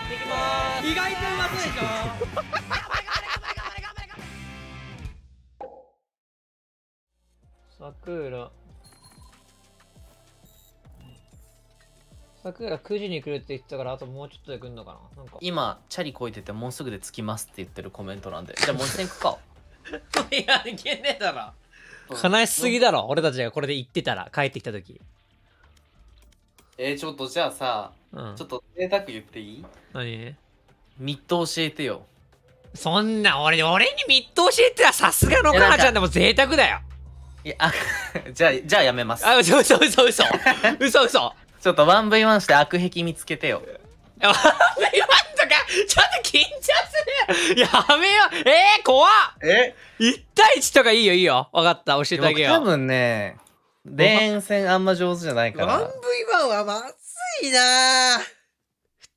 やっていきまーす。意外とうまそうでしょ。さくら9時に来るって言ってたから、あともうちょっとで来んのかな。なんか今チャリこいてて、もうすぐで着きますって言ってるコメントなんで、じゃあもう一戦行くか。いやいけねえだろ、悲しすぎだろ、俺たちがこれで行ってたら、帰ってきた時。ちょっとじゃあさ、ちょっと贅沢言っていい？何？ミット教えてよ。そんな俺にミット教えてはさすがのかなちゃんでも贅沢だよ。いや、じゃあやめます。あ、嘘。ちょっと 1v1 して悪癖見つけてよ。1v1 とかちょっと緊張する。やめよ。怖っ。1対1とかいいよいいよ。分かった、教えてあげよう。多分ね、連戦あんま上手じゃないから 1v1 はまずいな。普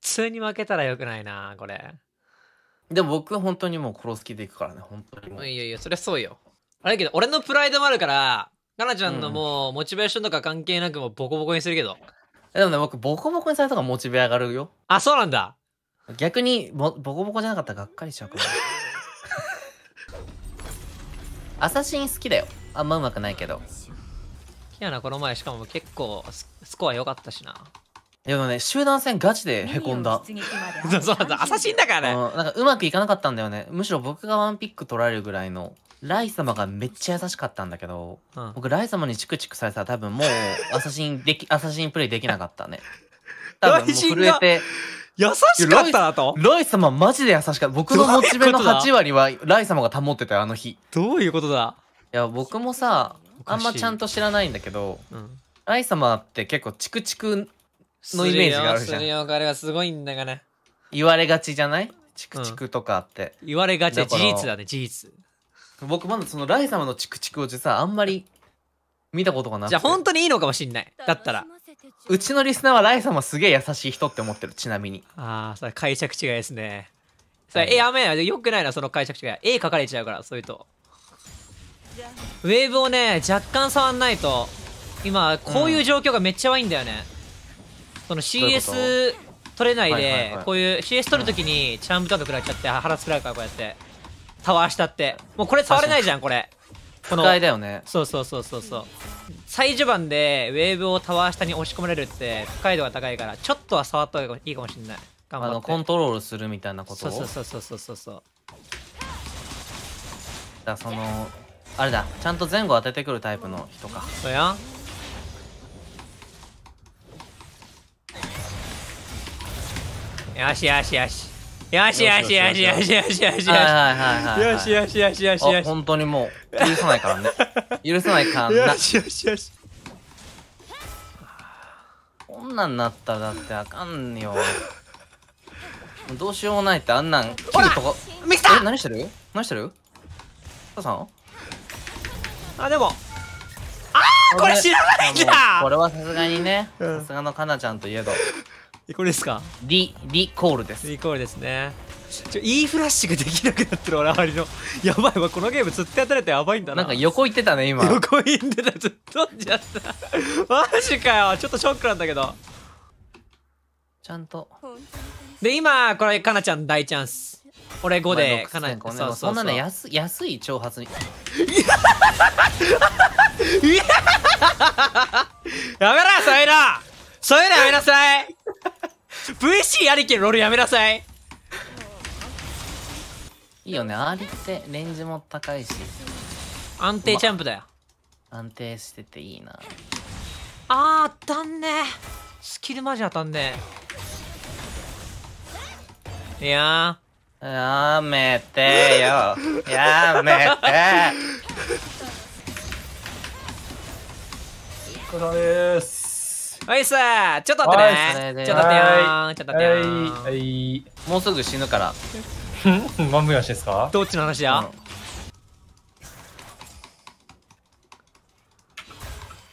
通に負けたらよくないなこれ。でも僕本当にもう殺す気でいくからね、本当にもう。いやいや、そりゃそうよ。あれだけど俺のプライドもあるから、かなちゃんのもうモチベーションとか関係なくもうボコボコにするけど。でもね、僕ボコボコにされたからモチベ上がるよ。あ、そうなんだ。逆にボコボコじゃなかったらがっかりしちゃうから。アサシン好きだよ。あんまうまくないけどいやな、この前しかも結構スコア良かったしな。でもね、集団戦ガチでへこんだ。そうなんだ、アサシンだからね。なんかうまくいかなかったんだよね。むしろ僕がワンピック取られるぐらいの。ライ様がめっちゃ優しかったんだけど、僕ライ様にチクチクされたら多分もうアサシンプレイできなかったね。多分もう震えて。優しかったなと。ライ様マジで優しかった。僕のモチベの8割はライ様が保ってたよ、あの日。どういうことだ。いや僕もさ、あんまちゃんと知らないんだけど、ライ様って結構チクチクのイメージがあるじゃん。あれがすごいんだがね、言われがちじゃない、チクチクとかって言われがちで。事実だね、事実。僕まだそのライ様のチクチクを実はあんまり見たことがなくて。じゃあ本当にいいのかもしんない。だったらうちのリスナーはライ様すげえ優しい人って思ってる。ちなみにああ、それ解釈違いですね。それやめよ、よくないなその解釈違い。絵描かれちゃうから。それとウェーブをね若干触んないと。今こういう状況がめっちゃ悪いんだよね、その CS 取れないで。こういう CS 取るときにチャンブとか食らっちゃって腹つくらうから、こうやってタワー下ってもうこれ触れないじゃん。これ不快だよね。そう最序盤でウェーブをタワー下に押し込まれるって不快度が高いから、ちょっとは触った方がいいかもしれない。頑張ってコントロールするみたいなことを。そうだ、そのあれだ、ちゃんと前後当ててくるタイプの人か。そうやん。よし。本当にもう許さないからね。よし。こんなんなったらだってあかんよ。どうしようもないって。あんなんキルとか。ミキター何してる父さん。あ、でもこれ知らないんだ。これはさすがにね、さすがのかなちゃんといえど。これですか。リコールです。リコールですね。Eフラッシュができなくなってる俺、あまりの。やばいわ、このゲームずっとやってれてやばいんだな。なんか横行ってたね今。横行ってた、ずっと飛んじゃった。マジかよ、ちょっとショックなんだけど。ちゃんと。で今これかなちゃん大チャンス。俺5でかなちゃん。そんなね、安い挑発に。やめろそういうのやめなさい。VC ありきのロールやめなさい。いいよね、アーリってレンジも高いし安定ジャンプだよ。安定してていいな。当たんねえ、スキルマジ当たんねえ。いやーやめてよ、やめて。これですはいさ、ちょっと待ってね。もうすぐ死ぬから。ワンブイワンしてですか？どっちの話だ？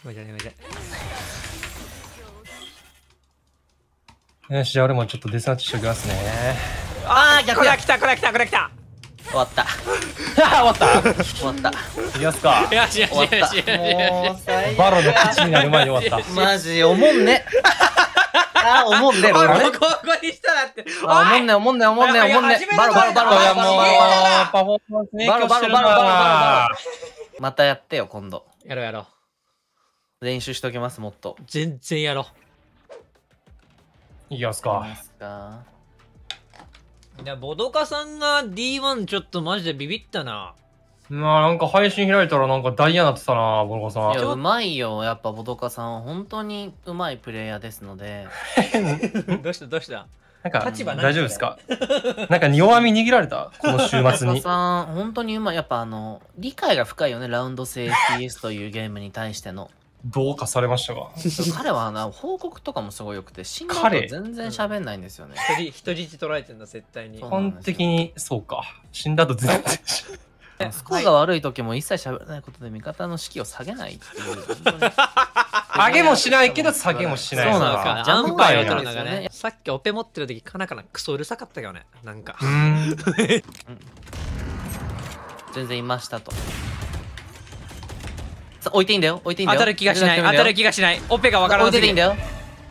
よし、じゃあ俺もちょっとデサーチしておきますね。逆だ、来た。終わった。終わった。いきますか。よし。バロの口になる前に終わった。マジおもんね。ああ、思うんだよ。ここにしたらって。思うんね。バロ。またやってよ、今度。やろ。練習しときます、もっと。全然やろ。いきますか。いや、ボドカさんが D1 ちょっとマジでビビったな。なんか配信開いたらなんかダイヤになってたな、ボドカさん。いや、うまいよ、やっぱボドカさんは本当にうまいプレイヤーですので。どうしたなんか、大丈夫ですかなんか弱み握られたこの週末に。ボドカさん、本当にうまい。やっぱ理解が深いよね、ラウンド制 CS というゲームに対しての。どうかされましたか彼は報告とかもすごいよくて、死んだ後全然喋んないんですよね。人質捉えてんだ、絶対に。基本的に、そうか。死んだ後全然スコアが悪い時も一切喋らないことで味方の士気を下げないっていう。上げもしないけど下げもしない。そうなのか。ジャンパーやったね。さっきオペ持ってる時カナカナクソうるさかったけどね。なんか。全然いましたと。置いていいんだよ。当たる気がしない。オペがわからない。置いてていいんだよ。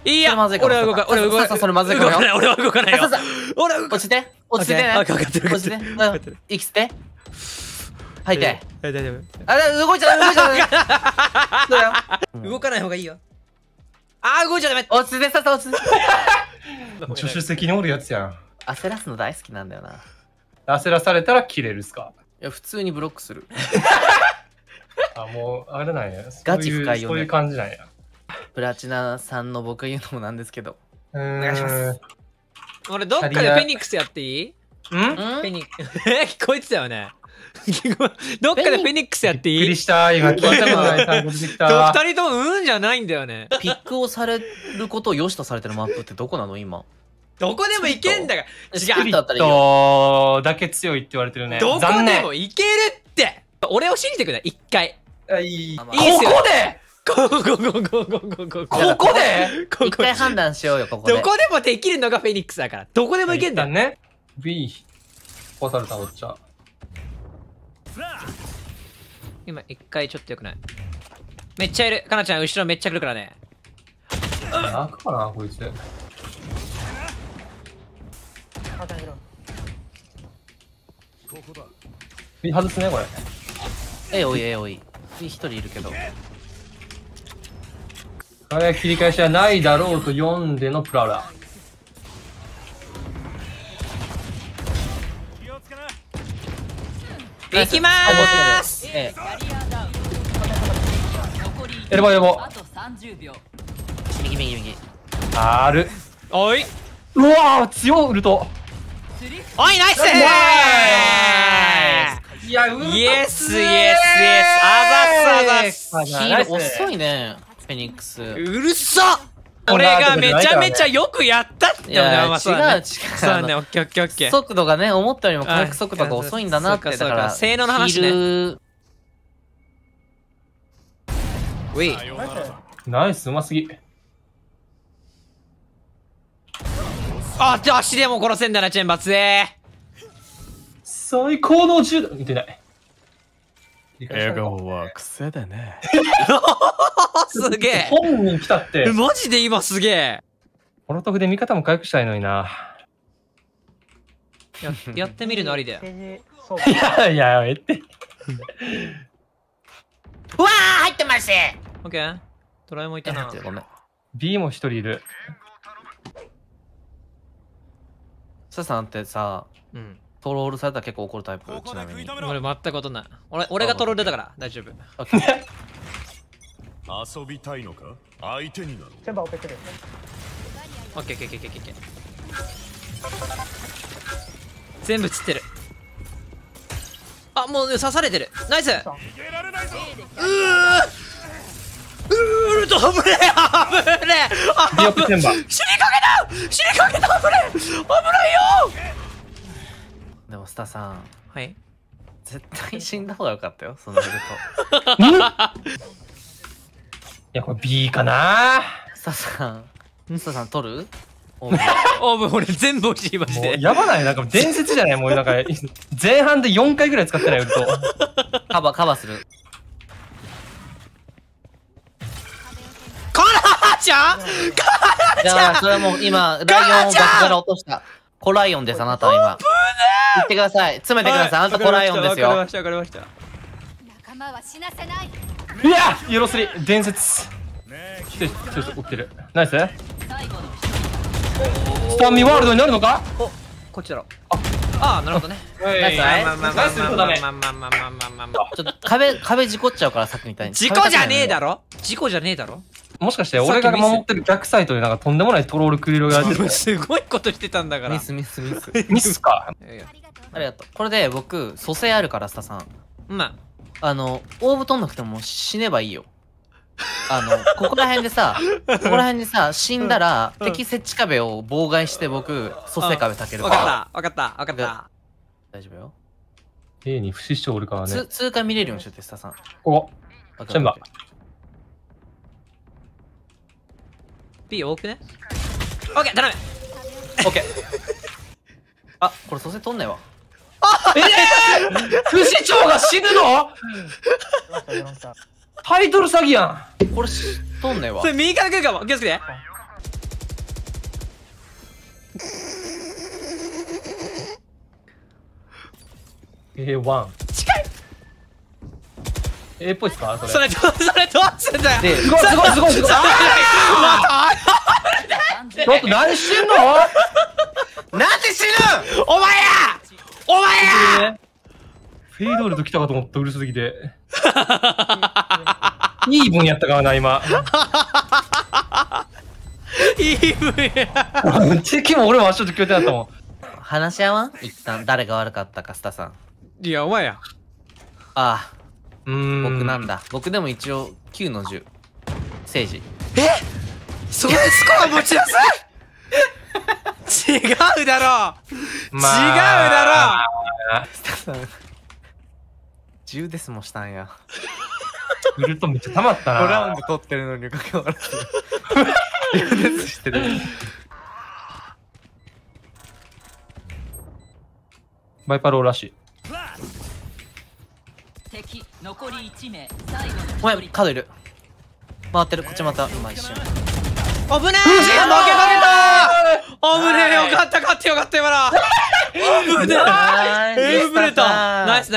いや、俺は動かない。それまずいから。俺は動かないよ。落ちて。分かってる。息吸って。吐いて。大丈夫。動いちゃダメ。動かない方がいいよ。動いちゃダメ。落ちてさ、助手席におるやつやん。焦らすの大好きなんだよな。焦らされたら切れるっすか？いや、普通にブロックする。もうあれなんや。ガチ深いよね。そういう感じなんや。プラチナさんの僕言うのもなんですけど。お願いします。俺どっかでフェニックスやっていい？聞こえてたよね。どっかでフェニックスやっていい？びっくりした。今聞いたもない。2人ともじゃないんだよね。ピックをされることを良しとされてるマップってどこなの今？どこでも行けんだが。違う。だけ強いって言われてるね。どこでも行けるって。俺を信じてくれ、一回。ここで一回判断しようよ、ここで。どこでもできるのがフェニックスだから。どこでもいけんだね。B、壊されたおっちゃ。今、一回ちょっとよくない。めっちゃいる。かなちゃん、後ろめっちゃ来るからね。泣くかな、こいつ。ここだ。B外すね、これ。えおい。一人いるけど。あれは切り返しはないだろうと読んでのプララ。行きまーす。やば。あと30秒。右。ある。おい。うわー、強ウルト。おい、ナイスー。イエスイエス、あざっすあざっす。遅いね、フェニックス。うるさっ、俺がめちゃめちゃよくやったって。違うね。オッケー。速度がね、思ったよりも回復速度が遅いんだなって。だから性能の話ね。ウィナイス、うますぎ。あ、じゃあ足でも殺せんだな、チェンバツー。最高の10度見てない。笑顔は癖だね。すげえ。本人来たって。マジで今すげえ。ホロトフで味方も回復したいのにな。やってみるのありだよ。いや、やめて。うわー、入ってます。オッケー。ドラえもんいたな。B も一人いる。ささんってさ。トロールされたら結構怒るタイプ。ちなみに俺全くことない。俺がトロールだから大丈夫。遊びたいのか相手になる。全部オペくれ。オッケーオッケー。全部散ってる。あ、もう刺されてる。ナイス。うーっと危ねえ。死にかけた危ないよ。でもスタさん、はい、絶対死んだ方が良かったよ、そのルート。いや、これ B かな。スタさん取るオーブン俺全部落ちていまして。やばない、なんか伝説じゃない。もうなんか前半で4回ぐらい使ってないウルト。カバーする。こらちゃん、ガーちゃん、だからそれはもう今ライオンをバックから落としたコライオンです。あなたは今言ってください、詰めてください。あなたコライオンですよ。わかりました、わかりました。仲間は死なせない。いやよろすり伝説来て、ちょっと追ってる。ナイススタンミワールドになるのか。お、こっちだろ。ああ、なるほどね。ナイスナイス。ちょっと壁事故っちゃうからさっきみたいに。事故じゃねえだろ、事故じゃねえだろ。もしかして俺が守ってる逆サイトでなんかとんでもないトロールクリロがやってる。すごいことしてたんだから。ミスミスミスミスか。ありがとう。これで僕蘇生あるから、スタさん。まあオーブ取んなくても死ねばいいよ。ここら辺でさ、死んだら、敵設置壁を妨害して僕、蘇生壁たけるから。わかった。大丈夫よ。A に不死しておるからね。通過見れるようにしようって、スタさん。ここ。全部。B 多くね？ OK、頼む！ OK。あ、これ蘇生取んないわ。あ不死鳥が死ぬの？タイトル詐欺やん。これしとんねえわ。それ右から来るかも、気をつけて。A1 近い。 A っぽいっすかそれ。それどうすんだよ。すごいちょっと何してんの。なんで死ぬお前やフェイドルト来たかと思った、うるさすぎて。イーブンやったからな、今。イーブンや。敵も俺も足を聞こえてなかったもん。話し合わん？一旦、誰が悪かったか、スタさん。いや、お前や。ああ。僕なんだ。僕でも一応、9の10。セイジ。え？それスコア持ちなさい。違うだろう。スタさん。10ですもしたんや。ウルトめっちゃ溜まったな。5ラウンド取ってるのにかけ笑ってる。10ですしてる。バイパローらしい。敵残り1名。お前カードいる。回ってる。こっちまた今一瞬。危ねえ。負けかけた。危ねえ。よかった、勝ってよかった今な。危ねえ。エブレタ。ナイス。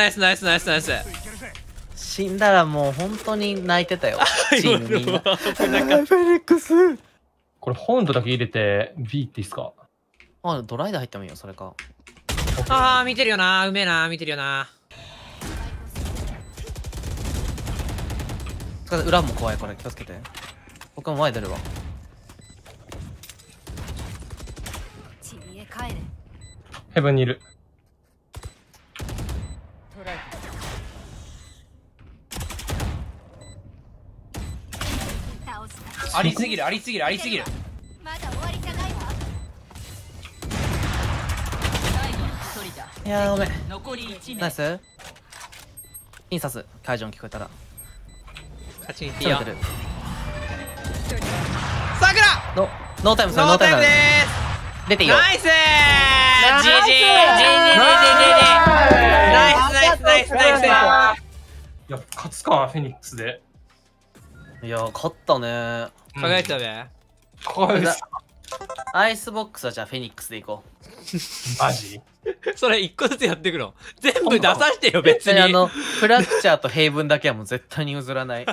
死んだらもう本当に泣いてたよ。チームみんな。フェリックス。これ本土だけ入れて B っていいっすか。あ、ドライで入ってもいいよそれか。ああ見てるよな、うめえな、見てるよな。裏も怖いから気をつけて。僕も前出るわ。ヘブンにいる。ありすぎる。いやーごめん。ナイス。インサス会場に聞こえたら。勝ちに行っていいよ。さくら。ノータイムです。出ていいよ。ナイス。ナイス。いや勝つかフェニックスで。いや勝ったね。輝いたね。アイスボックスはじゃあフェニックスでいこう。マジ？それ一個ずつやってくの。全部出さしてよ別に。プラクチャーと平文だけはもう絶対に譲らない。